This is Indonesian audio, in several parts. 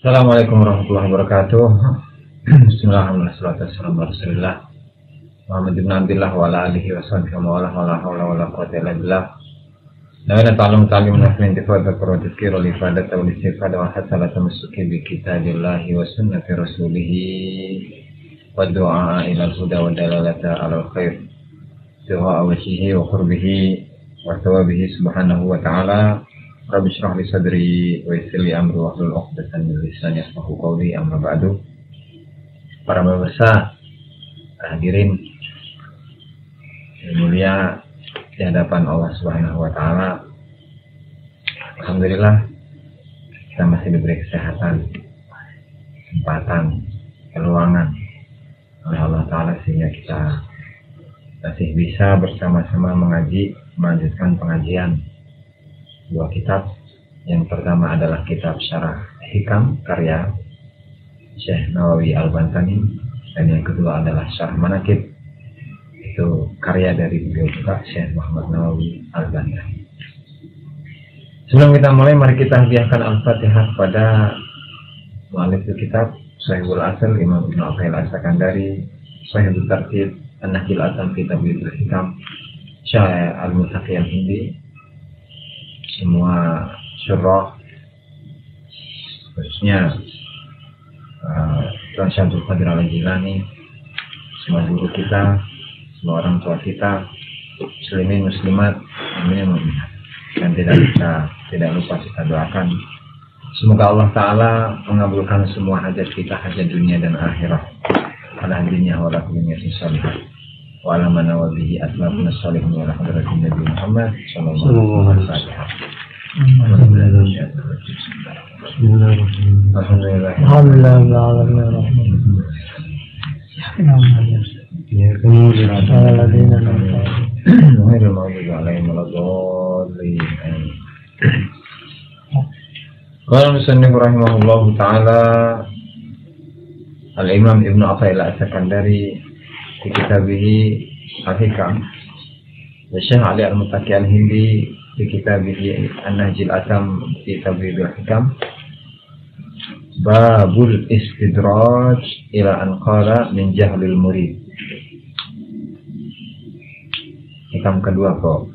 Assalamualaikum warahmatullahi wabarakatuh. Bismillahirrahmanirrahim. Muhammad ibn Abdillah wa ala alihi wa sahbihi wa ala hawla wa la quwwata illa billah. La ta'lamu ta'lamu nafsin tifada qurratuki wa ifadatu wa istifada wa hasala tamassuki bi kitabillahi wa sunnati rasulih wa du'a ila al-huda wa dalalata ala al-khair. Du'a wajhihi wa qurbihi wa thawabihi subhanahu wa ta'ala. Rabbi shrah li sadri wa yassir li amri wa hlul 'uqdatan min lisani yafqahu qawli. Amma ba'du. Para pemirsa, hadirin mulia di hadapan Allah Subhanahu wa Ta'ala, alhamdulillah kita masih diberi kesehatan, kesempatan, keluangan oleh Allah Ta'ala sehingga kita masih bisa bersama-sama mengaji, melanjutkan pengajian dua kitab. Yang pertama adalah kitab Syarah Hikam karya Syekh Nawawi Al-Bantani, dan yang kedua adalah Syarah Manakib, itu karya dari beliau juga, Syekh Muhammad Nawawi Al-Bantani. Sebelum kita mulai, mari kita hadiahkan Al-Fatihah kepada mu'allif kitab Syekhul Asal Imam Ibnu Athoillah As Sakandari, Syekhul Tartib An-Nahjul Atam kitab Al-Hikam Syekh Al-Muttaki Al-Hindi, semua syurah khususnya Syekh Abdul Qadir al-Jilani, semua guru kita, semua orang tua kita, muslimin muslimat, amin mu'minat. Dan tidak lupa kita doakan semoga Allah Ta'ala mengabulkan semua hajat kita, hajat dunia dan akhirat. Alhamdulillah wa lakulinya sholihah wa ala man wa bihi aslafna sholihin wa ala hadratin Nabi Muhammad sallallahu alaihi wasallam. Bismillahirrahmanirrahim. Alhamdulillah. Ya kemudian ada lagi Ta'ala Al-Imam Ibnu Athoillah As Sakandari di kitabih Al-Hikam, Syekh Ali Al-Muttaki Al-Hindi di kitabih An-Nahjul Atam di kitabih Al-Hikam, Babul Istidrat ila anqara min jahlil murid. Hikam kedua, kok.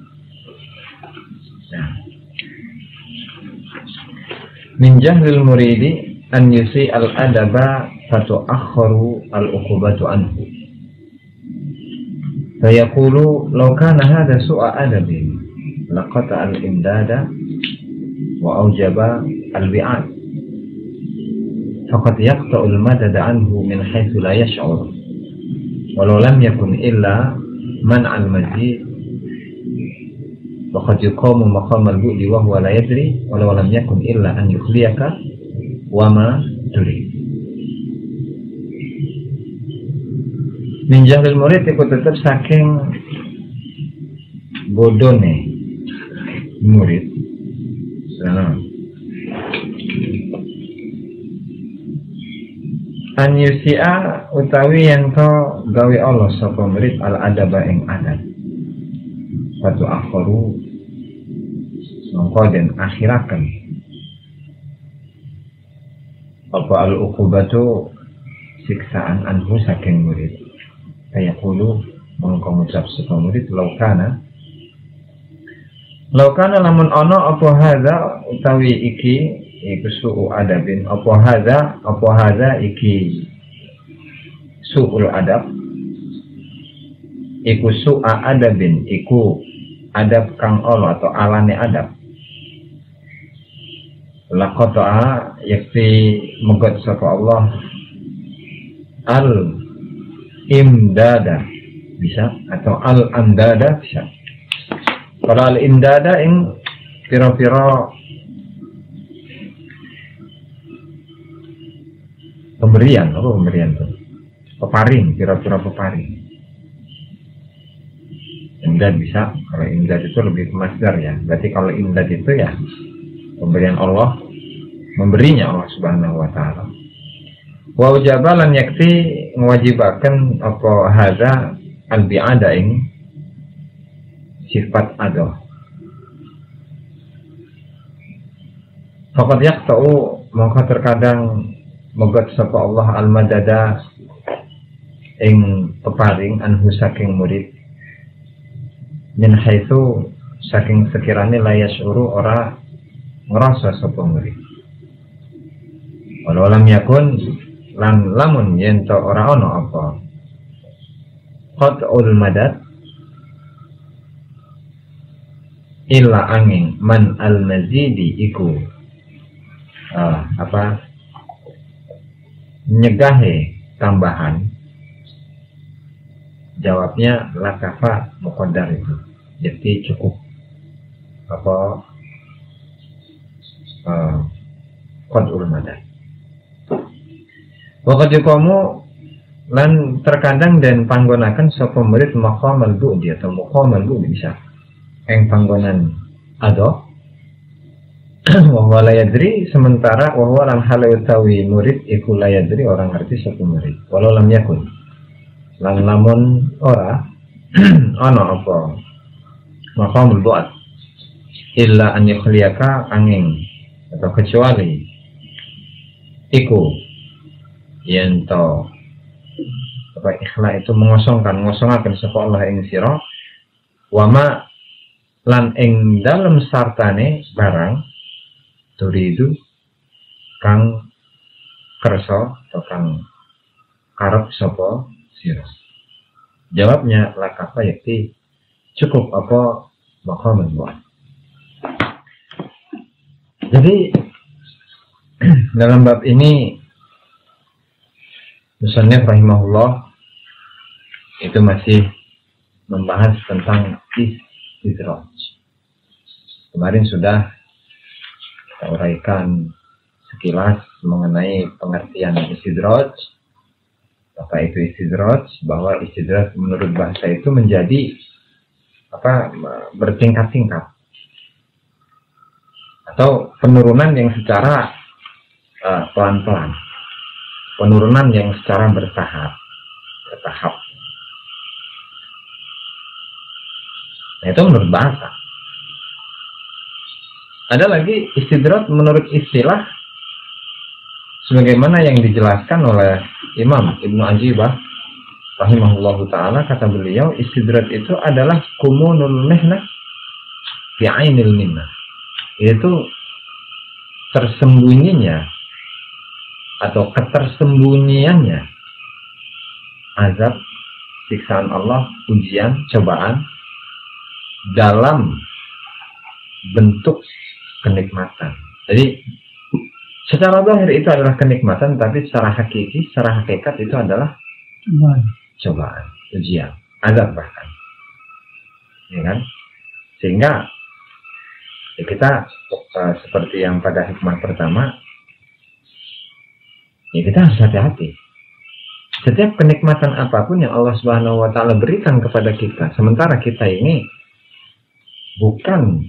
Nah. Min jahlil muridi an yusi al-adaba fatu'akhkharu al-uqubatu anhu. Fayaqulu law kana hadha su'a adabi laqata al-imdada wa aujaba al-bi'ad. Faqad yaqta'u al-madada anhu min haythu la yash'ur. Walau lam yakun illa man al-majid waqad yuqamu maqam al-bu'di wa huwa la yadri walau lam yakun illa an yukhliyaka wa ma turi. Min jahlil murid itu tetap saking bodone murid. Salam. An yusia utawi yang to gawe Allah sapa murid al adaba ing adab. Fatu akharu mongko den akhiraken. Apa al uqubatu siksaan anhu saking murid. Kaya kulo mongko ngucap sapa murid laukana lamun ana apa hadza utawi iki iku su'u adabin, apa hadza iki su'ul adab, iku su'a adabin, iku adab kang Allah atau alane adab. Laqata'a yakti megat sapa Allah al imdada bisa atau al andada bisa. Kalau al imdada ing pira-pira pemberian, apa pemberian itu? Peparing, kira-kira peparing. Imdad bisa, kalau imdad itu lebih ke masdar ya. Berarti kalau imdad itu ya pemberian Allah, memberinya Allah Subhanahu wa Ta'ala. Wa ujabalan yakti ngewajibakan apa hadza al-bi'ada ing sifat Allah. Faqad yaqta'u, maka terkadang megat sapa Allah al-madada ing peparing anhu saking murid min haitsu saking sekirane layasuru ora ngerasa sapa murid. Walau lam yakun lan lamun yen ta ora ana apa qat'ul madad illa angin man al-mazidi iku nyegahe tambahan. Jawabnya lakafa muqaddar itu, jadi cukup qadul madad. Waqad yuqamu lan terkadang dan panggonakan sapa murid maqamal bu'di atau maqamal bu'di bisa eng panggonan ado wa la yadri sementara wa huwa lan halaytawi murid iku la yadri orang ngerti sapa murid walau lam yakun lan lamun ora ana apa maqamul bu'd illa an yakhliyaka angin atau kecuali iku yen to apa ikhla itu mengosongkan sapa Allah ing sira wa ma lan ing dalem sartane barang turidu kang kerso atau kang karep sopo sirah. Jawabnya lakapa yakti cukup apa bakal membuat. Jadi dalam bab ini musannif rahimahullah itu masih membahas tentang istidraj. Kemarin sudah uraikan sekilas mengenai pengertian istidraj, apa itu istidraj, bahwa istidraj menurut bahasa itu menjadi bertingkat-tingkat atau penurunan yang secara pelan-pelan, penurunan yang secara bertahap. Nah, itu menurut bahasa. Ada lagi istidraj menurut istilah sebagaimana yang dijelaskan oleh Imam Ibnu Ajibah rahimahullahu taala. Kata beliau, istidraj itu adalah kumunul mihna fi ainil minna, yaitu tersembunyinya atau ketersembunyiannya azab siksaan Allah, ujian, cobaan dalam bentuk kenikmatan. Jadi secara zahir itu adalah kenikmatan, tapi secara hakiki, secara hakikat itu adalah cobaan, ujian, azab bahkan, ya kan? Sehingga ya kita seperti yang pada hikmah pertama, ya kita harus hati-hati. Setiap kenikmatan apapun yang Allah Subhanahu Wa Taala berikan kepada kita, sementara kita ini bukan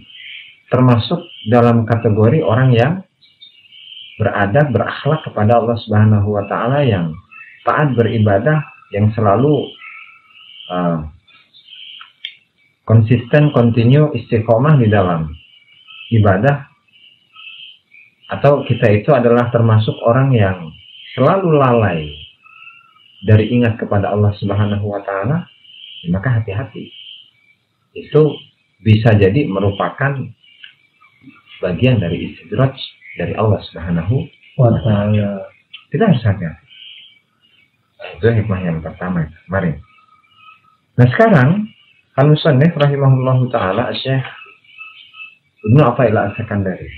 termasuk dalam kategori orang yang beradab, berakhlak kepada Allah Subhanahu Wa Taala, yang taat beribadah, yang selalu konsisten, kontinu, istiqomah di dalam ibadah, atau kita itu adalah termasuk orang yang selalu lalai dari ingat kepada Allah Subhanahu Wa Taala, maka hati-hati, itu bisa jadi merupakan bagian dari istidraj dari Allah Subhanahu Wa Ta'ala. Kita harus hati-hati. Itu hikmah yang pertama kemarin. Nah sekarang al-musannif rahimahullah ta'ala Syekh Ibnu Athoillah As Sakandari,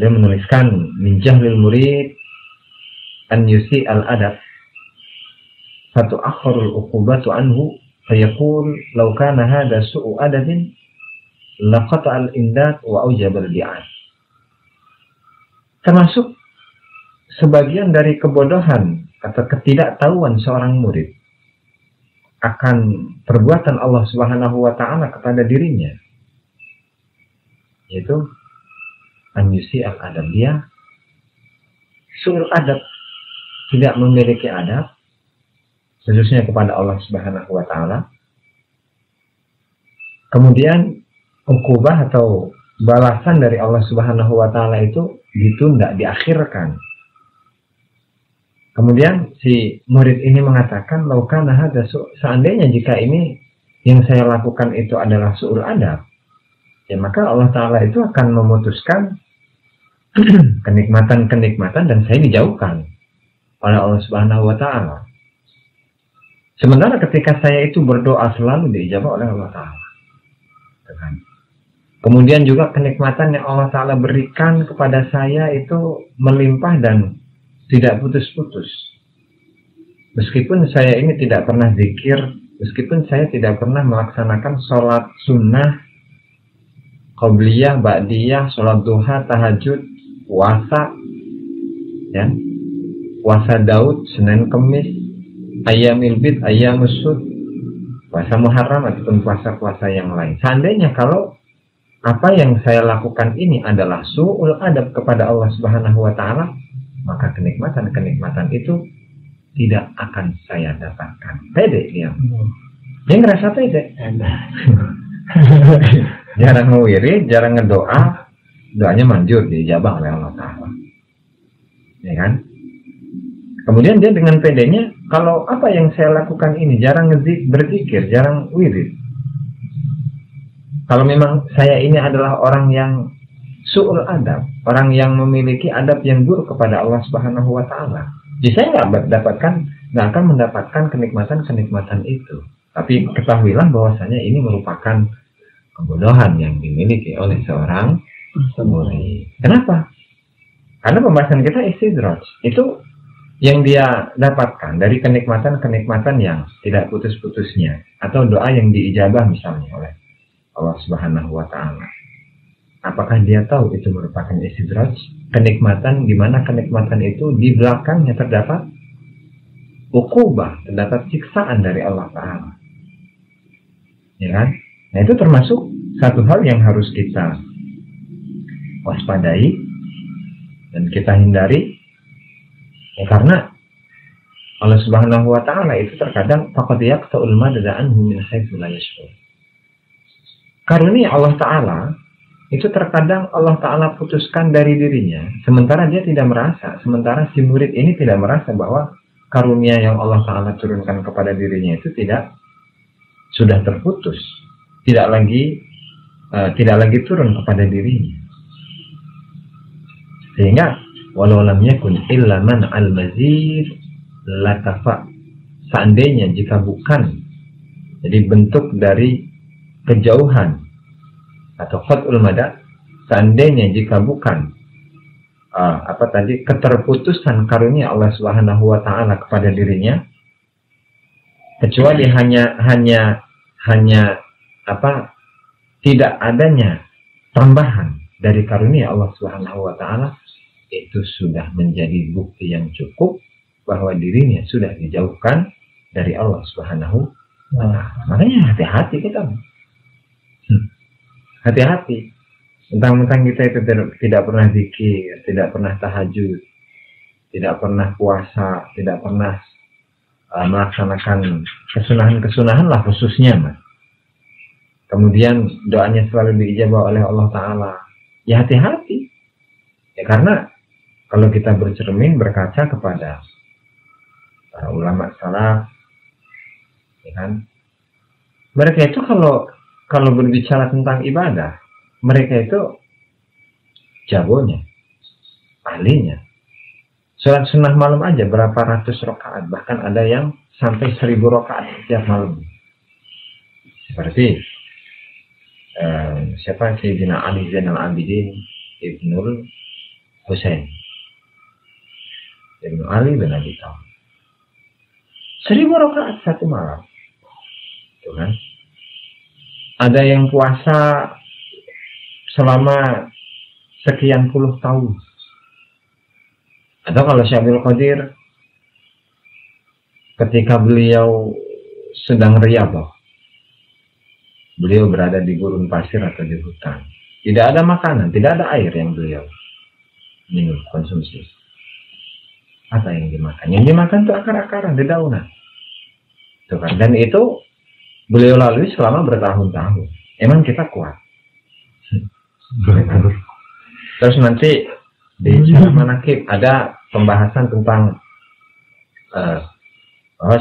dia menuliskan min jahlil murid an yusi al-adab fatu akhurul uqubatu anhu fayaqul law kana hada su'u adabin laqata al-indad wa aujabal bi'an. Termasuk sebagian dari kebodohan atau ketidaktahuan seorang murid akan perbuatan Allah Subhanahu Wa Taala kepada dirinya, yaitu anjusi al-adab, dia su'ul adab, tidak memiliki adab khususnya kepada Allah Subhanahu Wa Taala, kemudian ukubah atau balasan dari Allah Subhanahu wa Ta'ala itu ditunda, diakhirkan. Kemudian si murid ini mengatakan, laukana hadza, seandainya jika ini yang saya lakukan itu adalah su'ul adab, ya maka Allah Ta'ala itu akan memutuskan kenikmatan-kenikmatan dan saya dijauhkan oleh Allah Subhanahu wa Ta'ala. Sementara ketika saya itu berdoa selalu diijabah oleh Allah Ta'ala. Kemudian juga kenikmatan yang Allah Ta'ala berikan kepada saya itu melimpah dan tidak putus-putus. Meskipun saya ini tidak pernah zikir, meskipun saya tidak pernah melaksanakan sholat sunnah, qobliyah, ba'diyah, sholat duha, tahajud, puasa, ya, puasa Daud, Senin Kemis, ayyamil bid, ayyamus sud, puasa Muharram ataupun puasa-puasa yang lain. Seandainya kalau apa yang saya lakukan ini adalah su'ul adab kepada Allah Subhanahu wa Ta'ala, maka kenikmatan-kenikmatan itu tidak akan saya dapatkan. Pede dia. Dia ngerasa pede. Jarang ngewiri, jarang ngedoa, doanya manjur, dijabah oleh Allah Ta'ala. Ya kan? Kemudian dia dengan pedenya, kalau apa yang saya lakukan ini jarang berzikir, jarang wirid, kalau memang saya ini adalah orang yang su'ul adab, orang yang memiliki adab yang buruk kepada Allah Subhanahu wa Ta'ala, jadi saya nggak akan mendapatkan kenikmatan-kenikmatan itu. Tapi ketahuilah bahwasanya ini merupakan kebodohan yang dimiliki oleh seorang murid. Kenapa? Karena pembahasan kita istidraj, itu yang dia dapatkan dari kenikmatan-kenikmatan yang tidak putus-putusnya, atau doa yang diijabah misalnya oleh Allah Subhanahu wa Ta'ala. Apakah dia tahu itu merupakan istidraj? Kenikmatan, di mana kenikmatan itu di belakangnya terdapat uqubah, terdapat siksaan dari Allah Ta'ala. Ya kan? Nah, itu termasuk satu hal yang harus kita waspadai dan kita hindari, ya, karena Allah Subhanahu wa Ta'ala itu terkadang faqad yaqta'ul madada anhu min haitsu la yash'ur. Karunia Allah Ta'ala itu terkadang Allah Ta'ala putuskan dari dirinya, sementara dia tidak merasa, sementara si murid ini tidak merasa bahwa karunia yang Allah Ta'ala turunkan kepada dirinya itu tidak, sudah terputus, tidak lagi turun kepada dirinya. Sehingga walau lam yakun illa man al-mazid latafa, seandainya jika bukan, jadi bentuk dari kejauhan atau qat'ul madad, seandainya jika bukan keterputusan karunia Allah Subhanahu wa Ta'ala kepada dirinya, kecuali hanya tidak adanya tambahan dari karunia Allah Subhanahu wa Ta'ala, itu sudah menjadi bukti yang cukup bahwa dirinya sudah dijauhkan dari Allah Subhanahu wa Ta'ala. Makanya hati-hati kita. Hati-hati, mentang-mentang kita itu tidak pernah zikir, tidak pernah tahajud, tidak pernah puasa, tidak pernah melaksanakan kesunahan-kesunahan lah khususnya, mas. Kemudian doanya selalu diijabah oleh Allah Ta'ala. Ya hati-hati, ya, karena kalau kita bercermin, berkaca kepada para ulama salaf, ya kan, mereka itu kalau berbicara tentang ibadah, mereka itu jagonya, ahlinya. Salat sunnah malam aja berapa ratus rakaat, bahkan ada yang sampai 1000 rakaat setiap malam. Seperti siapa, Sayyidina Ali Zainal Abidin Ibnul Husain, Ibnu Ali bin Abi Thalib, 1000 rakaat satu malam, tuh kan? Ada yang puasa selama sekian puluh tahun. Atau kalau Syekh Abdul Qadir, ketika beliau sedang riyadhah, beliau berada di gurun pasir atau di hutan. Tidak ada makanan, tidak ada air yang beliau minum, konsumsi. Apa yang dimakan? Yang dimakan itu akar-akaran, dedaunan. Dan itu beliau lalui selama bertahun-tahun. emang kita kuat. Terus nanti di Syarah Manakib ada pembahasan tentang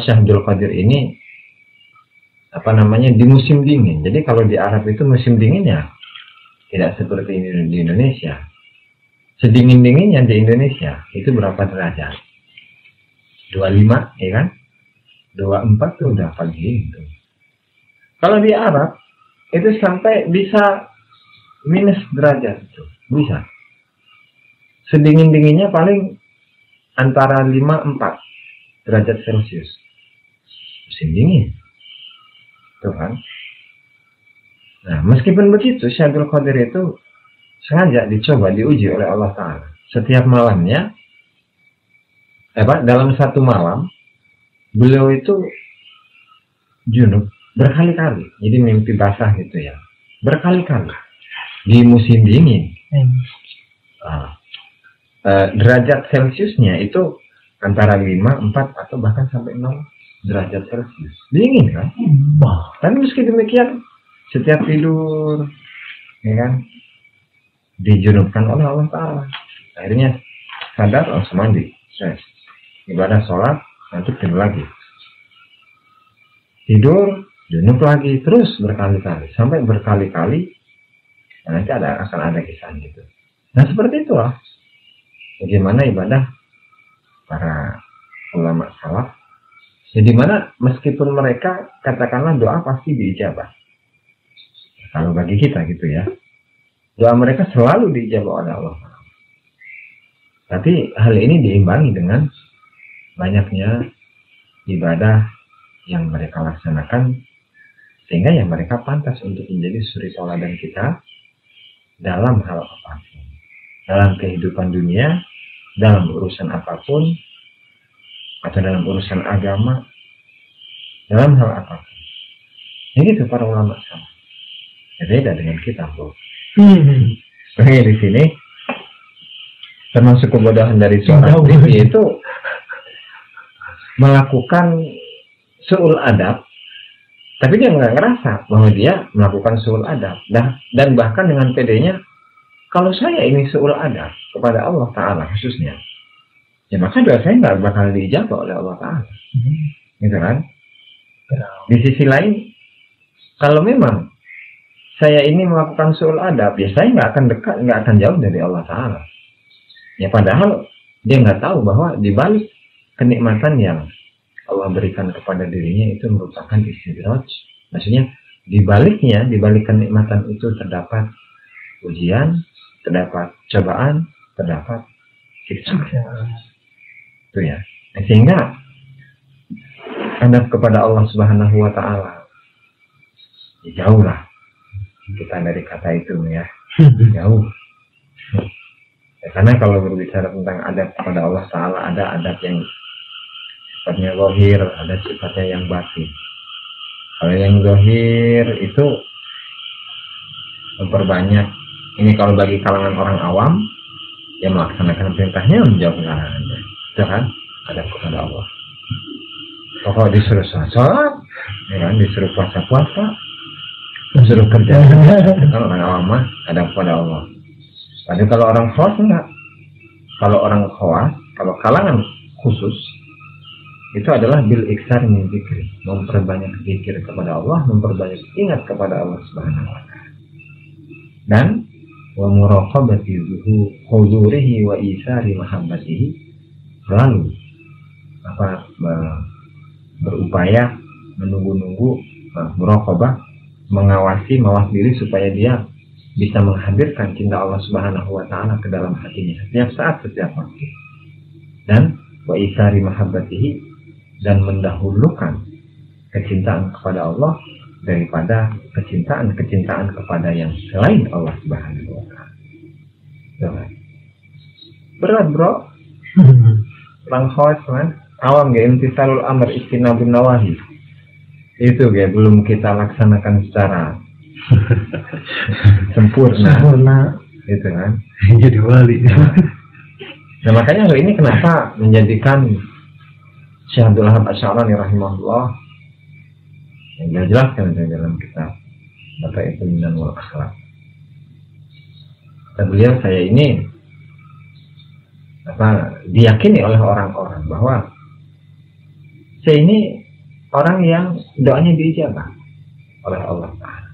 Syekh Abdul Qadir ini di musim dingin. Jadi kalau di Arab itu musim dinginnya tidak seperti di Indonesia. Sedingin-dinginnya di Indonesia itu berapa derajat? 25, ya kan? 24 tuh udah pagi itu. Kalau di Arab itu sampai bisa minus derajat itu, bisa. Sedingin-dinginnya paling antara 5-4 derajat Celcius. Musim dingin. Tuh kan? Nah, meskipun begitu, Syekh Abdul Qadir itu sengaja dicoba, diuji oleh Allah Ta'ala. Setiap malamnya, dalam satu malam, beliau itu junub berkali-kali. Jadi mimpi basah gitu ya. Berkali-kali. Di musim dingin. Derajat Celciusnya itu antara 5, 4, atau bahkan sampai 0 derajat Celcius. Dingin kan? Dan meski demikian, setiap tidur, ya kan, dijunubkan oleh Allah Ta'ala. Akhirnya sadar, langsung mandi, ibadah sholat, nanti tidur lagi, tidur, junub lagi, terus berkali-kali, sampai berkali-kali. Nah, nanti akan ada kisah gitu. Nah, seperti itulah bagaimana ibadah para ulama salaf. Jadi mana meskipun mereka katakanlah doa pasti diijabah. Kalau bagi kita gitu ya, doa mereka selalu diijabah oleh Allah. Tapi hal ini diimbangi dengan banyaknya ibadah yang mereka laksanakan, sehingga yang mereka pantas untuk menjadi suri teladan kita dalam hal apapun, dalam kehidupan dunia, dalam urusan apapun, atau dalam urusan agama, dalam hal apapun. Ini itu para ulama sama. Beda dengan kita, Bu. Soalnya di sini termasuk kebodohan dari seorang diri itu melakukan su'ul adab, tapi dia nggak ngerasa bahwa dia melakukan su'ul adab, dan bahkan dengan pedenya, kalau saya ini su'ul adab kepada Allah Ta'ala khususnya, ya maka doa saya nggak bakal diijabah oleh Allah Ta'ala, gitu kan? Di sisi lain, kalau memang saya ini melakukan su'ul adab, ya saya nggak akan dekat, nggak akan jauh dari Allah Ta'ala. Ya padahal dia nggak tahu bahwa dibalik kenikmatan yang Allah berikan kepada dirinya itu merupakan istidraj. Maksudnya dibaliknya, dibalik kenikmatan itu terdapat ujian, terdapat cobaan, terdapat siksa. Itu ya. Sehingga adab kepada Allah Subhanahu Wa Ta'ala jauhlah kita dari kata itu ya, jauh ya, karena kalau berbicara tentang adab kepada Allah Ta'ala, ada adab yang sifatnya zahir, ada sifatnya yang batin. Kalau yang zahir itu memperbanyak, ini kalau bagi kalangan orang awam, ya melaksanakan perintahnya, menjauhi larangannya, itu kan adab kepada Allah. Kalau disuruh sholat, ya kan, disuruh puasa-puasa, suruh kerja. Kalau orang awam mah ada kepada Allah. Tapi kalau orang khawas enggak. Kalau orang khawas, kalau kalangan khusus itu adalah bil iksar min dzikri, memperbanyak zikir kepada Allah, memperbanyak ingat kepada Allah Subhanahu wa ta'ala. Dan wa muraqabati huzurihi wa isari mahabbatihi, selalu berupaya menunggu-nunggu muraqabah, mengawasi, mawas diri supaya dia bisa menghadirkan cinta Allah Subhanahu Wa Taala ke dalam hatinya setiap saat, setiap waktu. Dan wa isari mahabbatihi, dan mendahulukan kecintaan kepada Allah daripada kecintaan kepada yang selain Allah Subhanahu Wa Taala. Berat bro, langkhawas man, awam gak imtisalul amr istinabun nawahi. Itu ya, belum kita laksanakan secara sempurna. Gitu kan? Jadi wali. Nah, makanya hal ini kenapa menjadikan Syekh Abdul Qadir rahimahullah yang jelaskan dalam kitab maka itu minal wal akhlaq. Dan beliau saya ini diyakini oleh orang-orang bahwa saya ini orang yang doanya diijabah oleh Allah Ta'ala.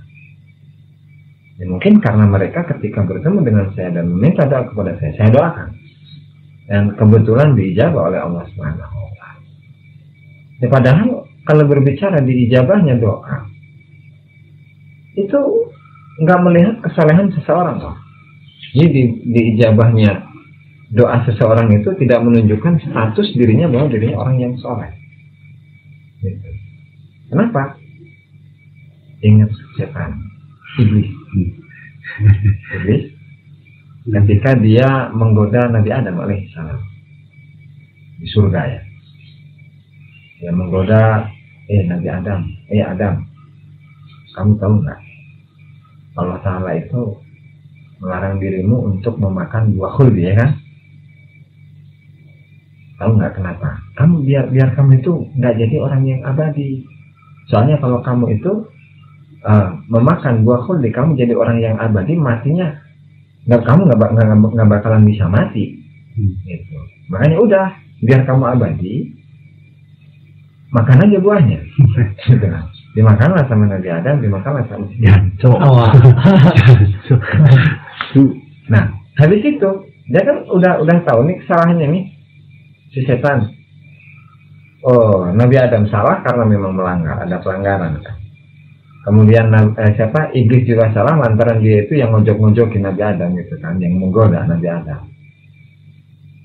Ya, mungkin karena mereka ketika bertemu dengan saya dan meminta doa kepada saya doakan. Dan kebetulan diijabah oleh Allah Subhanahu wa Ta'ala. Ya, padahal kalau berbicara diijabahnya doa, itu nggak melihat kesalahan seseorang loh. Jadi diijabahnya doa seseorang itu tidak menunjukkan status dirinya bahwa dirinya orang yang soleh. Gitu. Kenapa? Ingat setan iblis. Iblis ketika dia menggoda Nabi Adam alaihissalam di surga ya, dia menggoda Nabi Adam, Adam, kamu tahu nggak Allah Ta'ala itu melarang dirimu untuk memakan buah khuldi ya kan? Tahu nggak kenapa? Kamu biar kamu itu nggak jadi orang yang abadi. Soalnya kalau kamu itu memakan buah khuldi, kamu jadi orang yang abadi, matinya kamu nggak bakalan bisa mati. Gitu. Makanya udah, biar kamu abadi, makan aja buahnya. Gitu. Dimakanlah sama Nabi Adam, dimakanlah sama Jancu. Nah, habis itu dia kan udah tahu nih kesalahannya nih si setan. Oh, Nabi Adam salah karena memang melanggar, ada pelanggaran. Kemudian Iblis juga salah lantaran dia itu yang ngojok-ngojokin Nabi Adam gitu kan, yang menggoda Nabi Adam.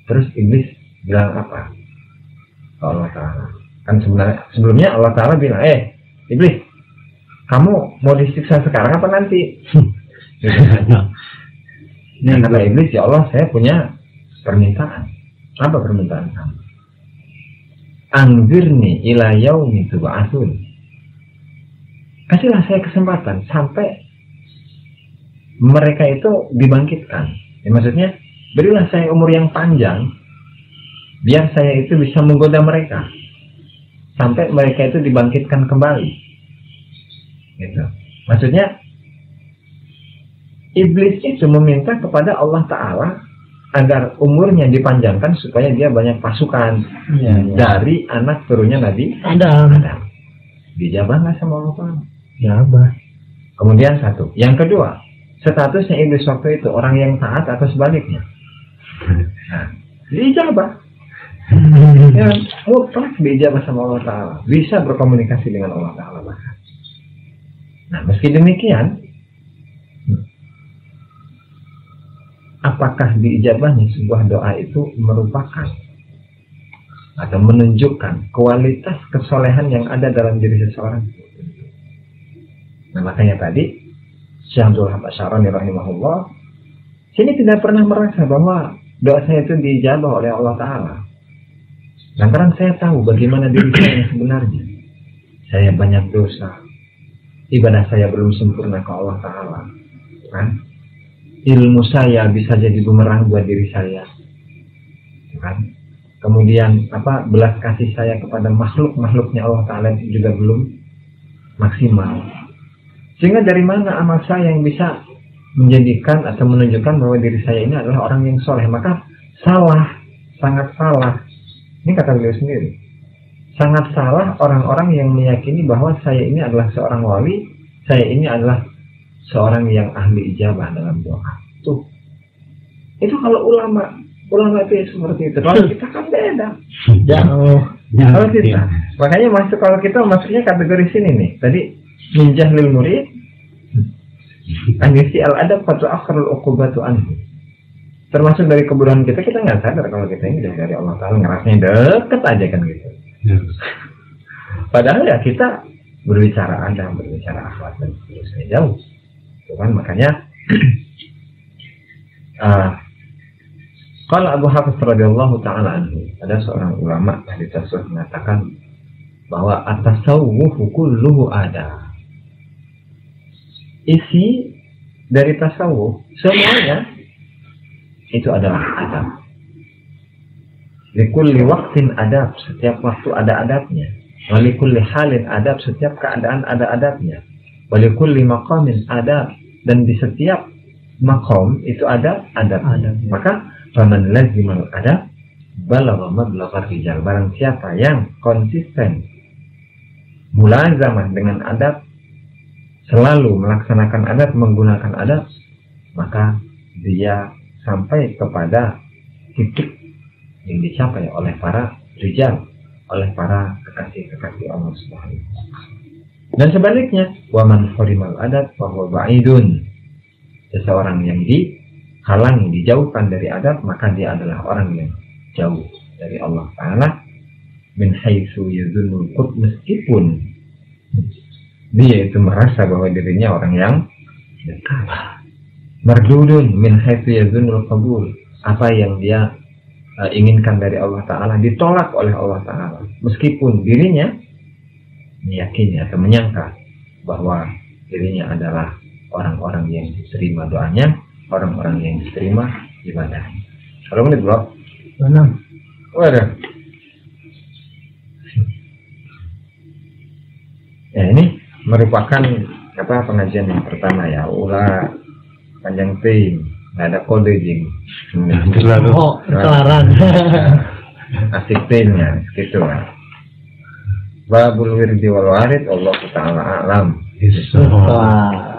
Terus Iblis bilang apa? Allah Ta'ala. Kan sebelumnya Allah Ta'ala bilang, Iblis, kamu mau disiksa sekarang apa nanti? Nah, kata Iblis, ya Allah, saya punya permintaan. Apa permintaan kamu? Anggirni ila yaumi tub'atsun. Kasihlah saya kesempatan sampai mereka itu dibangkitkan. Ya, maksudnya, berilah saya umur yang panjang, biar saya itu bisa menggoda mereka sampai mereka itu dibangkitkan kembali. Gitu. Maksudnya Iblis itu meminta kepada Allah Ta'ala agar umurnya dipanjangkan supaya dia banyak pasukan dari anak turunnya Nabi Adam. Dijabah nggak sama Allah Ta'ala? Jabah. Kemudian satu. Yang kedua, statusnya Iblis waktu itu orang yang taat atau sebaliknya? Nah, dijabah. Yang mutlak diijabah sama Allah Ta'ala, bisa berkomunikasi dengan Allah Ta'ala. Nah, meski demikian, apakah diijabahnya sebuah doa itu merupakan atau menunjukkan kualitas kesolehan yang ada dalam diri seseorang? Nah, makanya tadi Syekh Abdul Qadir rahimahullah sini tidak pernah merasa bahwa doa saya itu diijabah oleh Allah Ta'ala. Lantaran saya tahu bagaimana diri saya sebenarnya. Saya banyak dosa, ibadah saya belum sempurna ke Allah Ta'ala, kan? Ilmu saya bisa jadi bumerang buat diri saya, kan? Kemudian belas kasih saya kepada makhluk-makhluknya Allah Ta'ala itu juga belum maksimal. Sehingga dari mana amal saya yang bisa menjadikan atau menunjukkan bahwa diri saya ini adalah orang yang soleh? Maka salah, sangat salah. Ini kata beliau sendiri. Sangat salah orang-orang yang meyakini bahwa saya ini adalah seorang wali, saya ini adalah seorang yang ahli ijabah dalam doa. Tuh. Itu kalau ulama itu seperti itu. Kalau kita kan beda. Kalau kita. Makanya masuknya kategori sini nih. Tadi min jahlil murid anisi al-adab fatu akhrul uqubatu anhu. Termasuk dari kebodohan kita nggak sadar kalau kita ini dari Allah Ta'ala, ngerasanya deket aja kan gitu. Padahal ya kita berbicara adab, berbicara akhlak dan seterusnya jauh. Cuman makanya kalau Abu Hafs radhiyallahu ta'ala anhu, ada seorang ulama ahli tasawuf mengatakan bahwa at-tasawuf kulluhu ada. Isi dari tasawuf semuanya itu adalah adab. Li kulli waqtin adab, setiap waktu ada adabnya. Wa li kulli halin adab, setiap keadaan ada adabnya. Walikulli maqamin adab, dan di setiap maqam itu ada adab. Maka faman lazimal adab balagha mablagha rijal, barang siapa yang konsisten mulazamah dengan adab, selalu melaksanakan adab, menggunakan adab, maka dia sampai kepada titik yang dicapai oleh para rijal, oleh para kekasih-kekasih Allah Subhanahu wa ta'ala. Dan sebaliknya, waman hurimal adab fa huwa ba'idun, seseorang yang dihalangi, dijauhkan dari adab, maka dia adalah orang yang jauh dari Allah Ta'ala. Min haitsu yadhunnu qut, meskipun dia itu merasa bahwa dirinya orang yang dekat. Mardudun min haitsu yadhunnu qabul, apa yang dia inginkan dari Allah Ta'ala ditolak oleh Allah Ta'ala, meskipun dirinya meyakini atau menyangka bahwa dirinya adalah orang-orang yang diterima doanya, orang-orang yang diterima ibadahnya. Kalau menit bro? 6. Waduh. Ya, ini merupakan pengajian yang pertama ya, ulah panjang tim. Nggak ada kode jing, oh kelaran asik timnya gitu kan. Babul wirdi wal warid, Allah Ta'ala alam.